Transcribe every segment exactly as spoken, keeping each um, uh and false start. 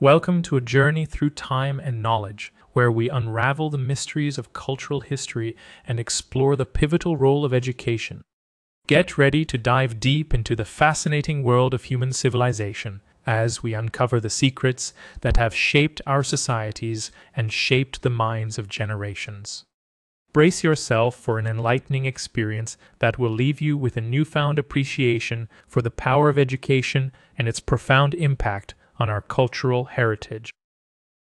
Welcome to a journey through time and knowledge, where we unravel the mysteries of cultural history and explore the pivotal role of education. Get ready to dive deep into the fascinating world of human civilization as we uncover the secrets that have shaped our societies and shaped the minds of generations. Brace yourself for an enlightening experience that will leave you with a newfound appreciation for the power of education and its profound impact on our cultural heritage.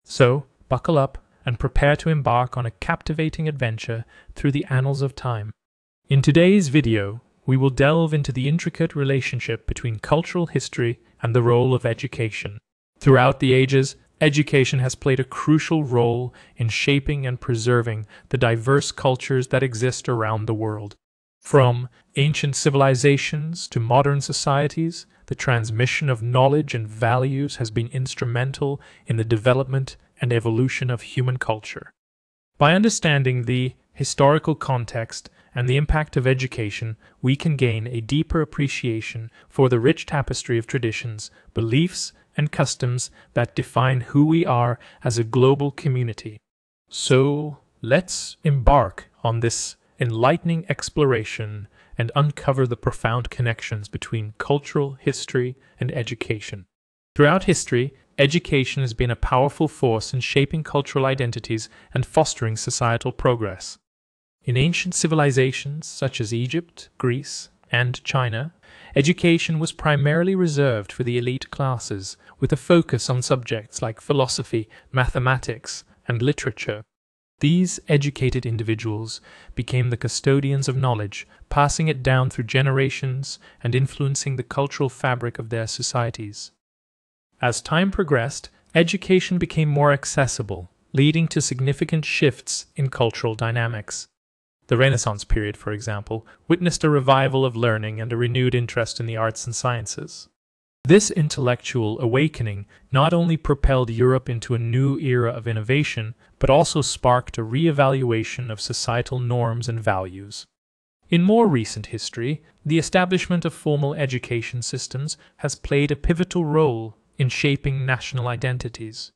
So, buckle up and prepare to embark on a captivating adventure through the annals of time. In today's video, we will delve into the intricate relationship between cultural history and the role of education. Throughout the ages, education has played a crucial role in shaping and preserving the diverse cultures that exist around the world. From ancient civilizations to modern societies, the transmission of knowledge and values has been instrumental in the development and evolution of human culture. By understanding the historical context and the impact of education, we can gain a deeper appreciation for the rich tapestry of traditions, beliefs, and customs that define who we are as a global community. So, let's embark on this enlightening exploration and uncover the profound connections between cultural history and education. Throughout history, education has been a powerful force in shaping cultural identities and fostering societal progress. In ancient civilizations such as Egypt, Greece, and China, education was primarily reserved for the elite classes, with a focus on subjects like philosophy, mathematics, and literature. These educated individuals became the custodians of knowledge, passing it down through generations and influencing the cultural fabric of their societies. As time progressed, education became more accessible, leading to significant shifts in cultural dynamics. The Renaissance period, for example, witnessed a revival of learning and a renewed interest in the arts and sciences. This intellectual awakening not only propelled Europe into a new era of innovation, but also sparked a re-evaluation of societal norms and values. In more recent history, the establishment of formal education systems has played a pivotal role in shaping national identities.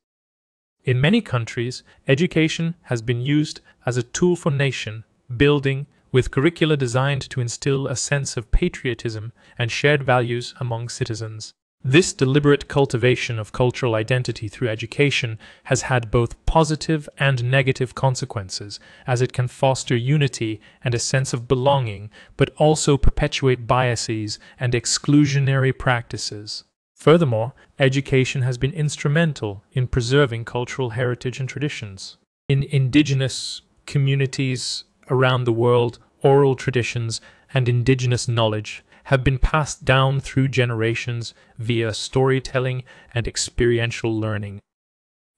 In many countries, education has been used as a tool for nation building, with curricula designed to instill a sense of patriotism and shared values among citizens. This deliberate cultivation of cultural identity through education has had both positive and negative consequences, as it can foster unity and a sense of belonging, but also perpetuate biases and exclusionary practices. Furthermore, education has been instrumental in preserving cultural heritage and traditions. In indigenous communities around the world, oral traditions and indigenous knowledge have been passed down through generations via storytelling and experiential learning.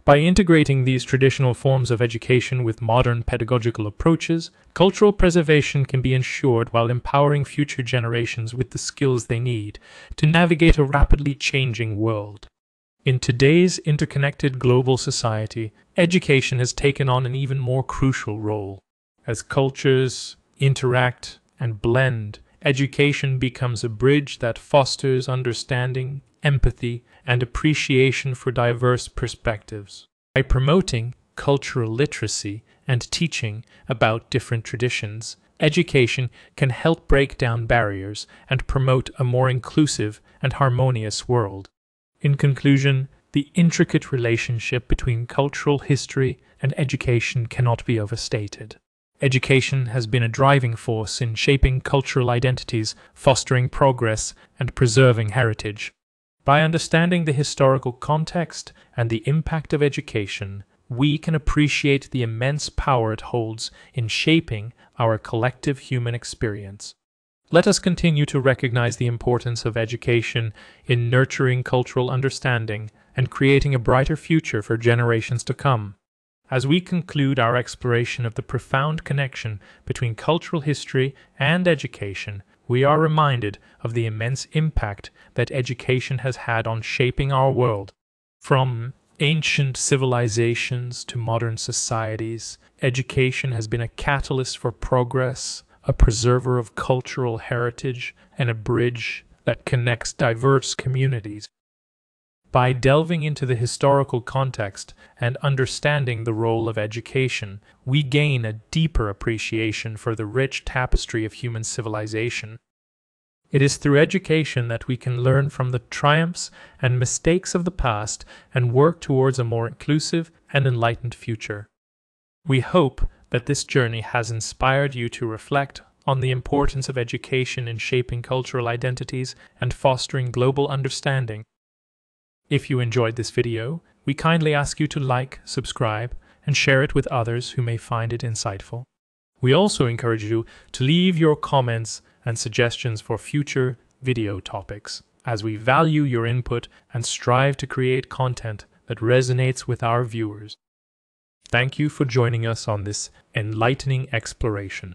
By integrating these traditional forms of education with modern pedagogical approaches, cultural preservation can be ensured while empowering future generations with the skills they need to navigate a rapidly changing world. In today's interconnected global society, education has taken on an even more crucial role. As cultures interact and blend, education becomes a bridge that fosters understanding, empathy, and appreciation for diverse perspectives. By promoting cultural literacy and teaching about different traditions, education can help break down barriers and promote a more inclusive and harmonious world. In conclusion, the intricate relationship between cultural history and education cannot be overstated. Education has been a driving force in shaping cultural identities, fostering progress, and preserving heritage. By understanding the historical context and the impact of education, we can appreciate the immense power it holds in shaping our collective human experience. Let us continue to recognize the importance of education in nurturing cultural understanding and creating a brighter future for generations to come. As we conclude our exploration of the profound connection between cultural history and education, we are reminded of the immense impact that education has had on shaping our world. From ancient civilizations to modern societies, education has been a catalyst for progress, a preserver of cultural heritage, and a bridge that connects diverse communities. By delving into the historical context and understanding the role of education, we gain a deeper appreciation for the rich tapestry of human civilization. It is through education that we can learn from the triumphs and mistakes of the past and work towards a more inclusive and enlightened future. We hope that this journey has inspired you to reflect on the importance of education in shaping cultural identities and fostering global understanding. If you enjoyed this video, we kindly ask you to like, subscribe, and share it with others who may find it insightful. We also encourage you to leave your comments and suggestions for future video topics, as we value your input and strive to create content that resonates with our viewers. Thank you for joining us on this enlightening exploration.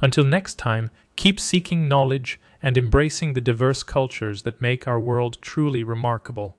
Until next time, keep seeking knowledge and embracing the diverse cultures that make our world truly remarkable.